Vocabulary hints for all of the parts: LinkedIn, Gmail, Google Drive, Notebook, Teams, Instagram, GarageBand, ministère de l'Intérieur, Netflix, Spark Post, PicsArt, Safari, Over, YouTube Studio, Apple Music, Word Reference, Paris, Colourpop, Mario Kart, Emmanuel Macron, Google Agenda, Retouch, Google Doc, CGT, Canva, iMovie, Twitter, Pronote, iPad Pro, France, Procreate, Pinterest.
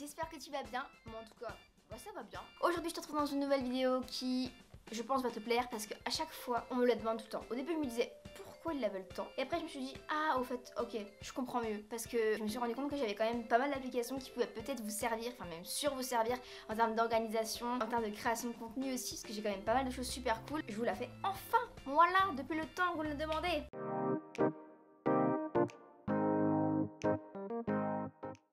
j'espère que tu vas bien. Moi en tout cas, bah, ça va bien. Aujourd'hui je te retrouve dans une nouvelle vidéo qui, je pense, va te plaire parce que à chaque fois on me la demande tout le temps. Au début je me disais pourquoi ils la veulent tant, et après je me suis dit ah au fait ok, je comprends mieux, parce que je me suis rendu compte que j'avais quand même pas mal d'applications qui pouvaient peut-être vous servir, enfin même sur vous servir en termes d'organisation, en termes de création de contenu aussi, parce que j'ai quand même pas mal de choses super cool. Je vous la fais enfin, voilà, depuis le temps que vous me la demandez.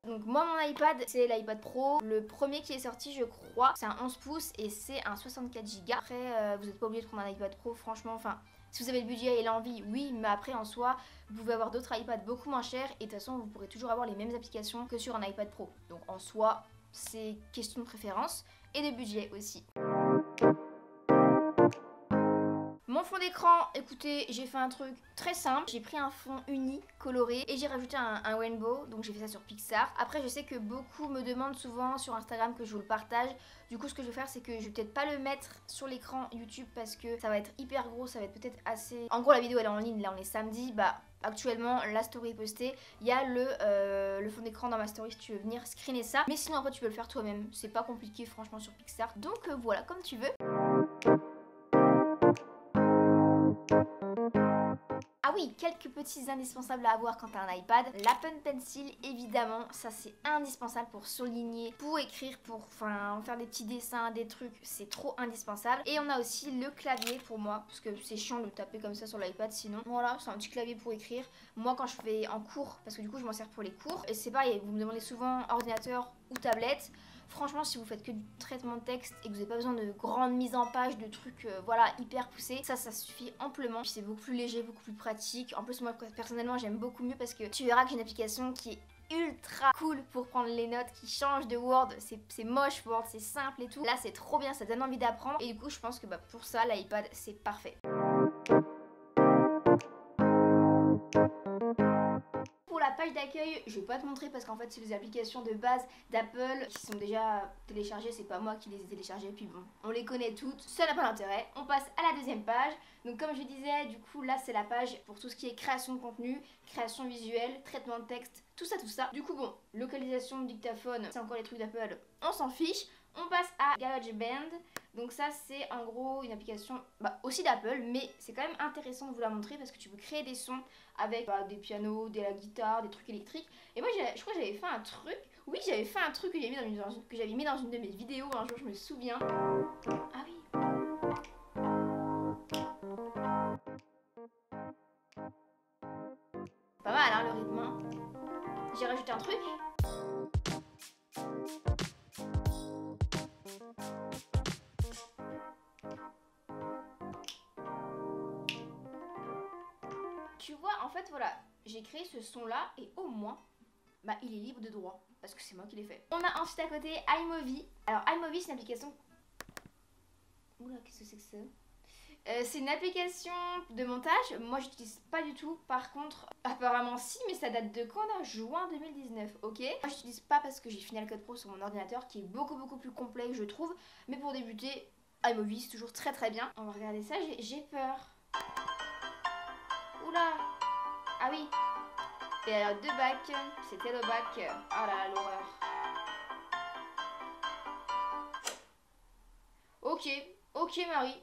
Donc moi mon iPad c'est l'iPad Pro, le premier qui est sorti je crois, c'est un 11 pouces et c'est un 64 Go. Après vous n'êtes pas obligé de prendre un iPad Pro franchement, enfin si vous avez le budget et l'envie oui, mais après en soi vous pouvez avoir d'autres iPads beaucoup moins chers et de toute façon vous pourrez toujours avoir les mêmes applications que sur un iPad Pro. Donc en soi c'est question de préférence et de budget aussi. Mon fond d'écran, écoutez, j'ai fait un truc très simple, j'ai pris un fond uni, coloré, et j'ai rajouté un rainbow, donc j'ai fait ça sur PicsArt. Après je sais que beaucoup me demandent souvent sur Instagram que je vous le partage, du coup ce que je vais faire c'est que je vais peut-être pas le mettre sur l'écran YouTube parce que ça va être hyper gros, ça va être peut-être assez... En gros la vidéo elle est en ligne, là on est samedi, bah... Actuellement la story est postée, il y a le fond d'écran dans ma story si tu veux venir screener ça. Mais sinon après tu peux le faire toi-même, c'est pas compliqué franchement sur PicsArt, donc voilà comme tu veux. Ah oui, quelques petits indispensables à avoir quand t'as un iPad. L'Apple Pencil, évidemment, ça c'est indispensable pour souligner, pour écrire, pour faire des petits dessins, des trucs, c'est trop indispensable. Et on a aussi le clavier pour moi, parce que c'est chiant de taper comme ça sur l'iPad sinon. Voilà, c'est un petit clavier pour écrire. Moi quand je vais en cours, parce que du coup je m'en sers pour les cours, et c'est pareil, vous me demandez souvent ordinateur ou tablette. Franchement si vous faites que du traitement de texte et que vous n'avez pas besoin de grandes mises en page, de trucs voilà hyper poussés, ça suffit amplement. Puis c'est beaucoup plus léger, beaucoup plus pratique. En plus moi personnellement j'aime beaucoup mieux parce que tu verras que j'ai une application qui est ultra cool pour prendre les notes, qui change de Word. C'est moche Word, c'est simple et tout. Là c'est trop bien, ça donne envie d'apprendre. Et du coup je pense que bah, pour ça l'iPad c'est parfait. Page d'accueil, je vais pas te montrer parce qu'en fait c'est les applications de base d'Apple qui sont déjà téléchargées, c'est pas moi qui les ai téléchargées, puis bon, on les connaît toutes, ça n'a pas d'intérêt. On passe à la deuxième page, donc comme je disais, du coup là c'est la page pour tout ce qui est création de contenu, création visuelle, traitement de texte, tout ça. Du coup bon, localisation, dictaphone, c'est encore les trucs d'Apple, on s'en fiche. On passe à GarageBand, donc ça c'est en gros une application bah, aussi d'Apple, mais c'est quand même intéressant de vous la montrer parce que tu peux créer des sons avec des pianos, de la guitare, des trucs électriques. Et moi je crois que j'avais fait un truc, oui j'avais fait un truc que j'avais mis dans une de mes vidéos un jour, je me souviens. Ah oui. Pas mal hein le rythme, hein. J'ai rajouté un truc. Tu vois, en fait, voilà, j'ai créé ce son-là et au moins, bah, il est libre de droit parce que c'est moi qui l'ai fait. On a ensuite à côté iMovie. Alors, iMovie, c'est une application... Oula, qu'est-ce que c'est que ça ? C'est une application de montage. Moi, j'utilise pas du tout. Par contre, apparemment, si, mais ça date de quand là ? Juin 2019, ok. Moi, j'utilise pas parce que j'ai Final Cut Pro sur mon ordinateur qui est beaucoup plus complet, je trouve. Mais pour débuter, iMovie, c'est toujours très bien. On va regarder ça, j'ai peur. Oula! Ah oui! Et alors, deux bacs, c'était le bac. Ah là, l'horreur! Ok, Marie.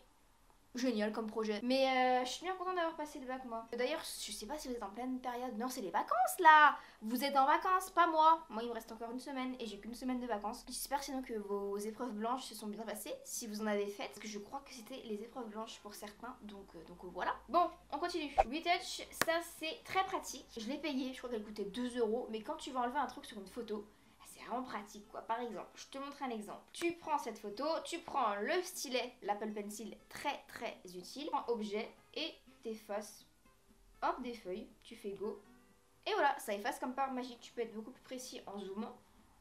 Génial comme projet. Mais je suis bien contente d'avoir passé le bac, moi. D'ailleurs, je sais pas si vous êtes en pleine période. Non, c'est les vacances là! Vous êtes en vacances, pas moi! Moi, il me reste encore une semaine et j'ai qu'une semaine de vacances. J'espère sinon que vos épreuves blanches se sont bien passées, si vous en avez faites, parce que je crois que c'était les épreuves blanches pour certains, donc voilà. Bon, on continue. Retouch, ça c'est très pratique. Je l'ai payé, je crois qu'elle coûtait 2 €, mais quand tu vas enlever un truc sur une photo, c'est vraiment pratique quoi. Par exemple, je te montre un exemple. Tu prends cette photo, tu prends le stylet, l'Apple Pencil, très utile. Prends objet et t'effaces. Hop, des feuilles, tu fais go. Et voilà, ça efface comme par magie. Tu peux être beaucoup plus précis en zoomant.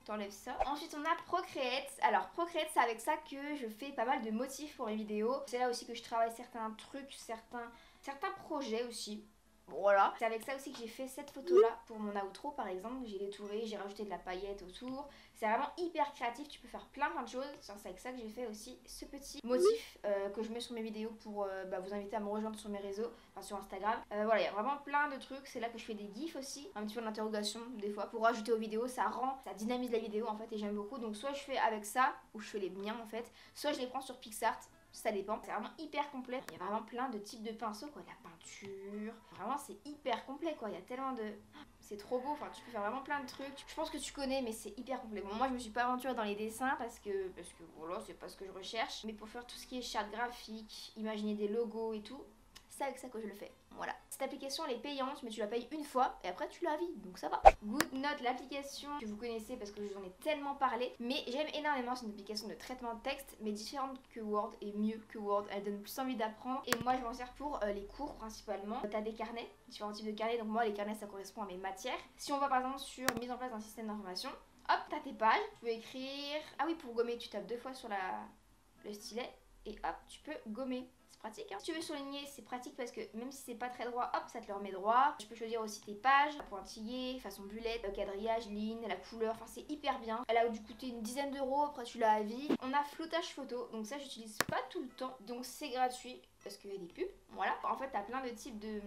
T'enlèves ça. Ensuite on a Procreate. Alors Procreate, c'est avec ça que je fais pas mal de motifs pour mes vidéos. C'est là aussi que je travaille certains trucs, certains projets aussi. Voilà. C'est avec ça aussi que j'ai fait cette photo-là pour mon outro par exemple. J'ai détouré, j'ai rajouté de la paillette autour. C'est vraiment hyper créatif, tu peux faire plein de choses. C'est avec ça que j'ai fait aussi ce petit motif que je mets sur mes vidéos pour vous inviter à me rejoindre sur mes réseaux, enfin sur Instagram. Voilà, il y a vraiment plein de trucs. C'est là que je fais des gifs aussi, un petit peu d'interrogation des fois pour rajouter aux vidéos. Ça rend, ça dynamise la vidéo en fait et j'aime beaucoup. Donc soit je fais avec ça, ou je fais les miens en fait, soit je les prends sur PicsArt. Ça dépend, c'est vraiment hyper complet. Il y a vraiment plein de types de pinceaux quoi, la peinture. Vraiment c'est hyper complet quoi, il y a tellement de... C'est trop beau, enfin tu peux faire vraiment plein de trucs. Je pense que tu connais mais c'est hyper complet. Bon, moi je me suis pas aventurée dans les dessins parce que voilà, c'est pas ce que je recherche. Mais pour faire tout ce qui est charte graphique, imaginer des logos et tout, c'est avec ça que je le fais. Voilà. Cette application elle est payante mais tu la payes une fois et après tu la vis donc ça va. GoodNote, l'application que vous connaissez parce que je vous en ai tellement parlé, mais j'aime énormément. C'est une application de traitement de texte mais différente que Word et mieux que Word. Elle donne plus envie d'apprendre et moi je m'en sers pour les cours principalement. T'as des carnets, différents types de carnets, donc moi les carnets ça correspond à mes matières. Si on va par exemple sur mise en place d'un système d'information, hop t'as tes pages, tu peux écrire. Ah oui, pour gommer tu tapes deux fois sur le stylet et hop tu peux gommer. Pratique, hein. Si tu veux surligner, c'est pratique parce que même si c'est pas très droit, hop, ça te le remet droit. Tu peux choisir aussi tes pages, pointillés, façon bullet, quadrillage, ligne, la couleur, enfin c'est hyper bien. Elle a dû coûter une dizaine d'euros, après tu l'as à vie. On a flottage photo, donc ça j'utilise pas tout le temps, donc c'est gratuit parce qu'il y a des pubs, voilà. En fait, t'as plein de types de...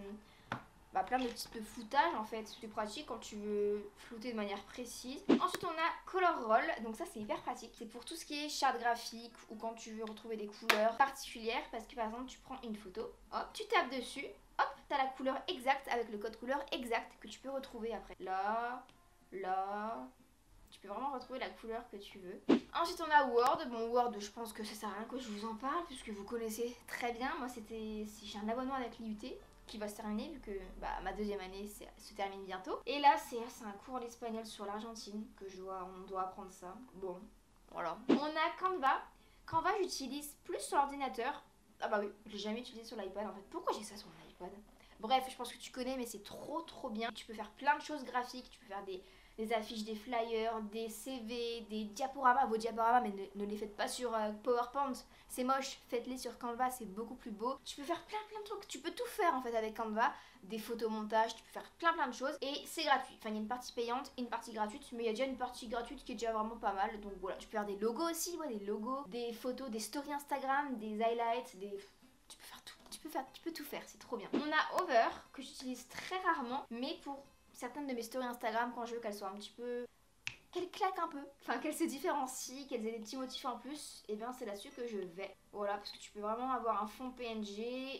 plein de types de floutage en fait, c'est pratique quand tu veux flouter de manière précise. Ensuite on a Color Roll, donc ça c'est hyper pratique, c'est pour tout ce qui est charte graphique ou quand tu veux retrouver des couleurs particulières parce que par exemple tu prends une photo, hop, tu tapes dessus, hop, t'as la couleur exacte avec le code couleur exact que tu peux retrouver après. Là, tu peux vraiment retrouver la couleur que tu veux. Ensuite on a Word, bon Word je pense que ça sert à rien que je vous en parle puisque vous connaissez très bien. Moi j'ai un abonnement avec l'IUT qui va se terminer vu que ma deuxième année se termine bientôt. Et là c'est un cours d'espagnol sur l'Argentine que on doit apprendre ça. Bon, voilà. On a Canva. Canva j'utilise plus sur l'ordinateur. Ah bah oui, je l'ai jamais utilisé sur l'iPad en fait. Pourquoi j'ai ça sur mon iPad? Bref, je pense que tu connais mais c'est trop bien. Tu peux faire plein de choses graphiques, tu peux faire des affiches, des flyers, des CV, des diaporamas. Vos diaporamas, mais ne les faites pas sur PowerPoint, c'est moche, faites-les sur Canva, c'est beaucoup plus beau. Tu peux faire plein de trucs, tu peux tout faire en fait avec Canva, des photomontages, tu peux faire plein de choses et c'est gratuit. Enfin il y a une partie payante et une partie gratuite, mais il y a déjà une partie gratuite qui est déjà vraiment pas mal, donc voilà. Tu peux faire des logos aussi, ouais, des logos, des photos, des stories Instagram, des highlights, des... Tu peux faire tout, tu peux tout faire, c'est trop bien. On a Over, que j'utilise très rarement, mais pour... certaines de mes stories Instagram, quand je veux qu'elles soient un petit peu... qu'elles claquent un peu, enfin qu'elles se différencient, qu'elles aient des petits motifs en plus, et bien c'est là-dessus que je vais. Voilà, parce que tu peux vraiment avoir un fond PNG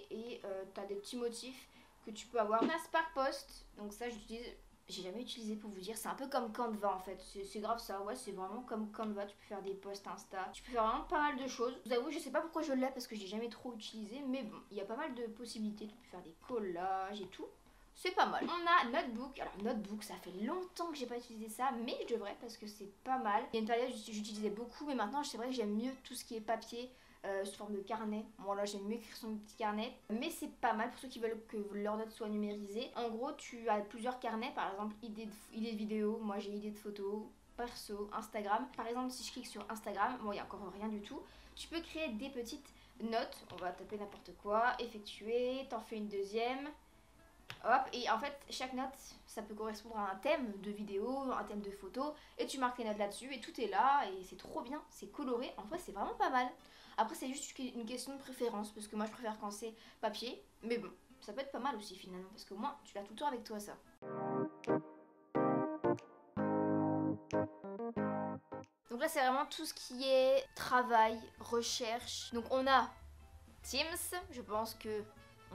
et t'as des petits motifs que tu peux avoir. On a Spark Post, donc ça j'utilise... J'ai jamais utilisé pour vous dire, c'est un peu comme Canva en fait, c'est grave ça, ouais c'est vraiment comme Canva, tu peux faire des posts Insta, tu peux faire vraiment pas mal de choses. Je vous avoue, je sais pas pourquoi je l'ai parce que j'ai jamais trop utilisé, mais bon, il y a pas mal de possibilités, tu peux faire des collages et tout. C'est pas mal. On a Notebook. Alors Notebook, ça fait longtemps que j'ai pas utilisé ça, mais je devrais parce que c'est pas mal. Il y a une période j'utilisais beaucoup, mais maintenant c'est vrai que j'aime mieux tout ce qui est papier sous forme de carnet. Bon là j'aime mieux écrire sur mon petit carnet, mais c'est pas mal pour ceux qui veulent que leur note soit numérisée. En gros tu as plusieurs carnets, par exemple idées de vidéos, moi j'ai idées de photos, perso, Instagram. Par exemple si je clique sur Instagram, bon il y a encore rien du tout, tu peux créer des petites notes, on va taper n'importe quoi, effectuer, t'en fais une deuxième. Hop, et en fait chaque note ça peut correspondre à un thème de vidéo, un thème de photo, et tu marques tes notes là-dessus et tout est là et c'est trop bien, c'est coloré, en vrai c'est vraiment pas mal. Après c'est juste une question de préférence parce que moi je préfère quand c'est papier, mais bon ça peut être pas mal aussi finalement parce qu'au moins tu l'as tout le temps avec toi ça. Donc là c'est vraiment tout ce qui est travail, recherche. Donc on a Teams, je pense que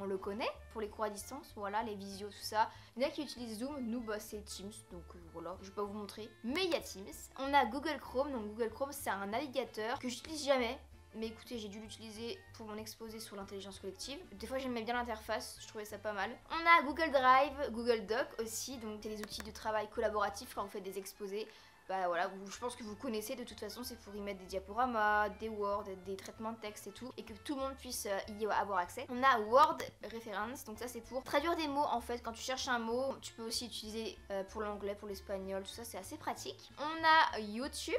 on le connaît pour les cours à distance, voilà, les visios, tout ça. Il y en a qui utilisent Zoom, nous c'est Teams, donc voilà, je vais pas vous montrer. Mais il y a Teams. On a Google Chrome, donc Google Chrome c'est un navigateur que j'utilise jamais. Mais écoutez, j'ai dû l'utiliser pour mon exposé sur l'intelligence collective. Des fois j'aimais bien l'interface, je trouvais ça pas mal. On a Google Drive, Google Doc aussi, donc c'est des outils de travail collaboratif quand vous faites des exposés. Voilà, je pense que vous connaissez de toute façon, c'est pour y mettre des diaporamas, des Word, des traitements de texte et tout, et que tout le monde puisse y avoir accès. On a Word Reference, donc ça c'est pour traduire des mots en fait, quand tu cherches un mot, tu peux aussi utiliser pour l'anglais, pour l'espagnol, tout ça c'est assez pratique. On a YouTube,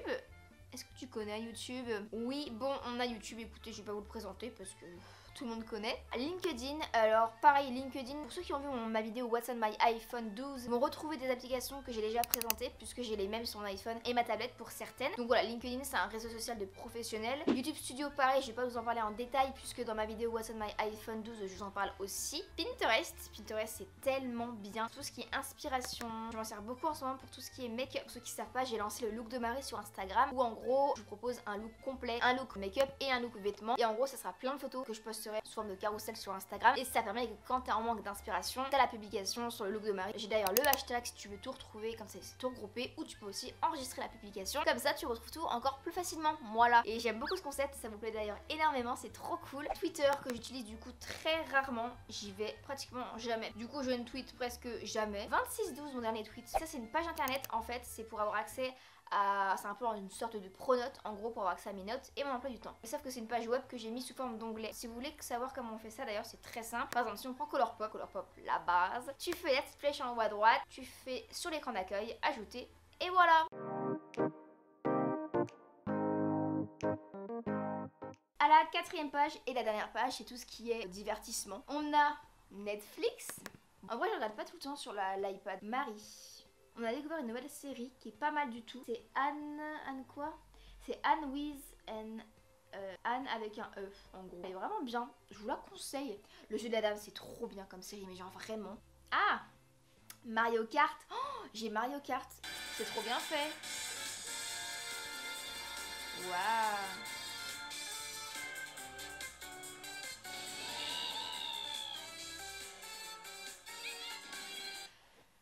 est-ce que tu connais YouTube? Oui, bon on a YouTube, écoutez je vais pas vous le présenter parce que tout le monde connaît. LinkedIn, alors pareil, LinkedIn, pour ceux qui ont vu ma vidéo What's on my iPhone 12, vont retrouver des applications que j'ai déjà présentées puisque j'ai les mêmes sur mon iPhone et ma tablette pour certaines. Donc voilà, LinkedIn c'est un réseau social de professionnels. YouTube Studio, pareil, je vais pas vous en parler en détail puisque dans ma vidéo What's on my iPhone 12, je vous en parle aussi. Pinterest, Pinterest c'est tellement bien, tout ce qui est inspiration, je m'en sers beaucoup en ce moment pour tout ce qui est make-up. Pour ceux qui savent pas, j'ai lancé le look de Marie sur Instagram où en gros je vous propose un look complet, un look make-up et un look vêtements, et en gros ça sera plein de photos que je posterai sous forme de carrousel sur Instagram, et ça permet que quand t'es en manque d'inspiration, t'as la publication sur le look de Marie. J'ai d'ailleurs le hashtag si tu veux tout retrouver, comme ça c'est tout regroupé, ou tu peux aussi enregistrer la publication, comme ça tu retrouves tout encore plus facilement. Voilà, et j'aime beaucoup ce concept, ça vous plaît d'ailleurs énormément, c'est trop cool. Twitter, que j'utilise du coup très rarement, j'y vais pratiquement jamais, du coup je ne tweet presque jamais. 2612 mon dernier tweet, ça c'est une page internet en fait, c'est pour avoir accès à... c'est un peu une sorte de pronote en gros, pour avoir accès à mes notes et mon emploi du temps. Sauf que c'est une page web que j'ai mis sous forme d'onglet. Si vous voulez savoir comment on fait ça d'ailleurs, c'est très simple. Par exemple, si on prend Colourpop, Colourpop la base, tu fais la petite flèche en haut à droite, tu fais sur l'écran d'accueil, ajouter, et voilà. À la quatrième page et la dernière page, c'est tout ce qui est divertissement. On a Netflix. En vrai, je regarde pas tout le temps sur l'iPad. Marie, on a découvert une nouvelle série qui est pas mal du tout. C'est Anne quoi? C'est Anne with an... Anne avec un E en gros. Elle est vraiment bien, je vous la conseille. Le jeu de la dame c'est trop bien comme série, mais genre vraiment. Ah, Mario Kart, oh, j'ai Mario Kart, c'est trop bien fait. Waouh.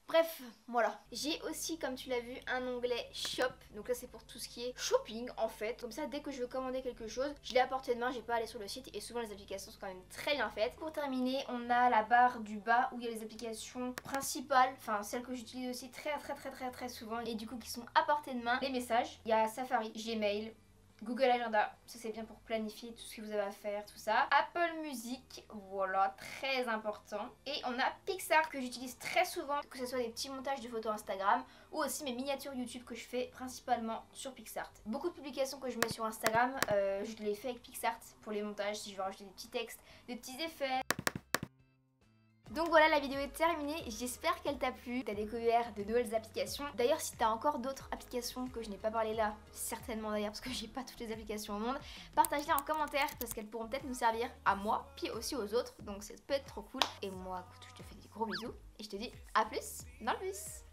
Bref, voilà. J'ai aussi, comme tu l'as vu, un onglet shop. Donc là, c'est pour tout ce qui est shopping, en fait. Comme ça, dès que je veux commander quelque chose, je l'ai à portée de main, j'ai pas à aller sur le site. Et souvent, les applications sont quand même très bien faites. Pour terminer, on a la barre du bas où il y a les applications principales. Enfin, celles que j'utilise aussi très souvent. Et du coup, qui sont à portée de main. Les messages. Il y a Safari, Gmail, Google Agenda, ça c'est bien pour planifier tout ce que vous avez à faire, tout ça. Apple Music, voilà, très important. Et on a PicsArt que j'utilise très souvent, que ce soit des petits montages de photos Instagram ou aussi mes miniatures YouTube que je fais principalement sur PicsArt. Beaucoup de publications que je mets sur Instagram, je les fais avec PicsArt pour les montages, si je veux rajouter des petits textes, des petits effets. Donc voilà, la vidéo est terminée, j'espère qu'elle t'a plu, t'as découvert de nouvelles applications. D'ailleurs si t'as encore d'autres applications que je n'ai pas parlé là, certainement d'ailleurs parce que j'ai pas toutes les applications au monde, partage-les en commentaire parce qu'elles pourront peut-être nous servir à moi, puis aussi aux autres, donc ça peut être trop cool. Et moi écoute, je te fais des gros bisous et je te dis à plus dans le bus.